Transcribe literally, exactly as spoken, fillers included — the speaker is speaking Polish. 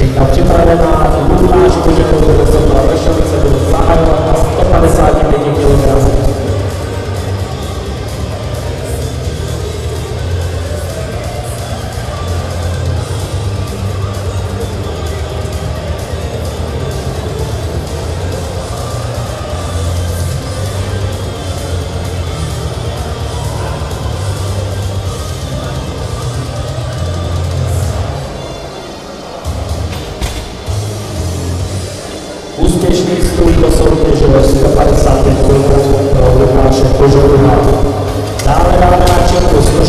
Dzień dobry, prawie na Lula, siedemdziesiąt za Ajwana, sto pięćdziesiąt dziewięć kilogramów. Uspieśnik stój do sobie żyłeś sto pięćdziesiąt kilogramów, to wypaczy poziom na. Damy radę na ciepło.